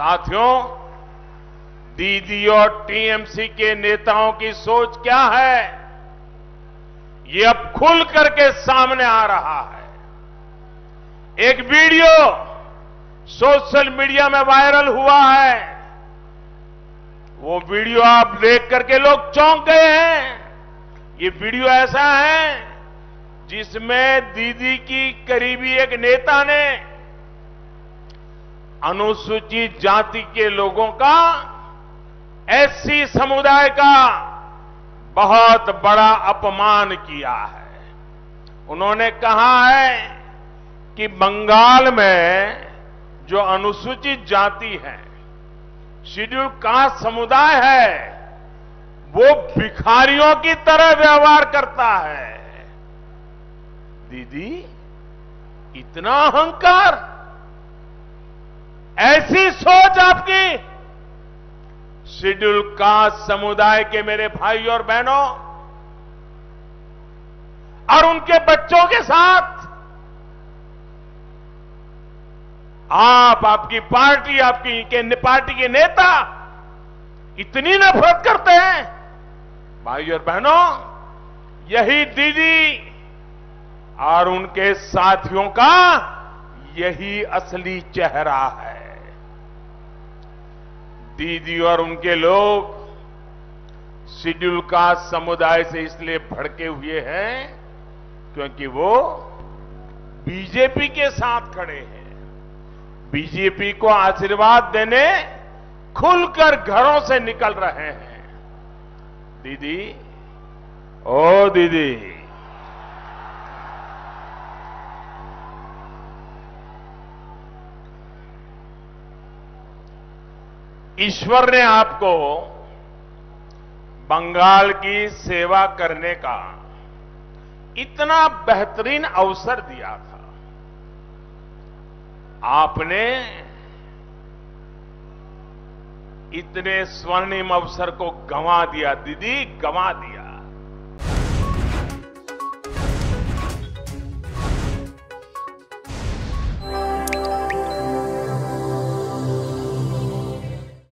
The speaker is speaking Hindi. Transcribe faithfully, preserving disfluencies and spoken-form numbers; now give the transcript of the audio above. साथियों, दीदी और टीएमसी के नेताओं की सोच क्या है, ये अब खुल करके सामने आ रहा है। एक वीडियो सोशल मीडिया में वायरल हुआ है, वो वीडियो आप देख करके लोग चौंक गए हैं। ये वीडियो ऐसा है जिसमें दीदी की करीबी एक नेता ने अनुसूचित जाति के लोगों का, एससी समुदाय का बहुत बड़ा अपमान किया है। उन्होंने कहा है कि बंगाल में जो अनुसूचित जाति है, शेड्यूल कास्ट समुदाय है, वो भिखारियों की तरह व्यवहार करता है। दीदी, इतना अहंकार, ऐसी सोच आपकी! शेड्यूल कास्ट समुदाय के मेरे भाई और बहनों और उनके बच्चों के साथ आप, आपकी पार्टी, आपकी के, पार्टी के नेता इतनी नफरत करते हैं। भाई और बहनों, यही दीदी और उनके साथियों का यही असली चेहरा है। दीदी और उनके लोग शेड्यूल कास्ट समुदाय से इसलिए भड़के हुए हैं क्योंकि वो बीजेपी के साथ खड़े हैं। बीजेपी को आशीर्वाद देने खुलकर घरों से निकल रहे हैं। दीदी, ओ दीदी, ईश्वर ने आपको बंगाल की सेवा करने का इतना बेहतरीन अवसर दिया था। आपने इतने स्वर्णिम अवसर को गंवा दिया दीदी, गंवा दिया।